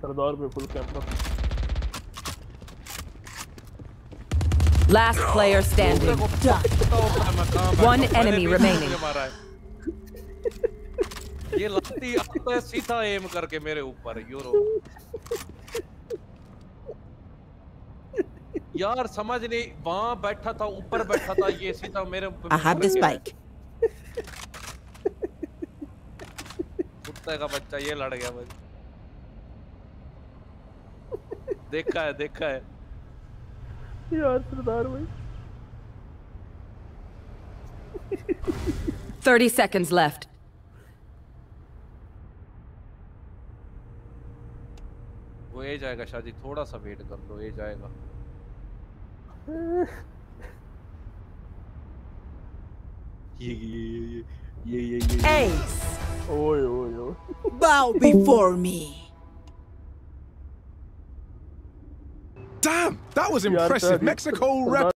सरदार पे full camper. Last player standing. One enemy remaining. ये लत्ती आता है सीधा एम करके मेरे ऊपर यूरो। यार समझ नहीं, वहां बैठा था, ऊपर बैठा था, ये सीधा मेरे ऊपर। I have this bike. कुत्ते का बच्चा ये लड़ गया भाई। देखा है, देखा है। यार सरदार भाई। 30 seconds left. वो ए जाएगा शादी, थोड़ा सा वेट कर लो, ए जाएगा। ये Ace. ओए ओए ओए। Bow before me. Damn, that was impressive. Mexico rep.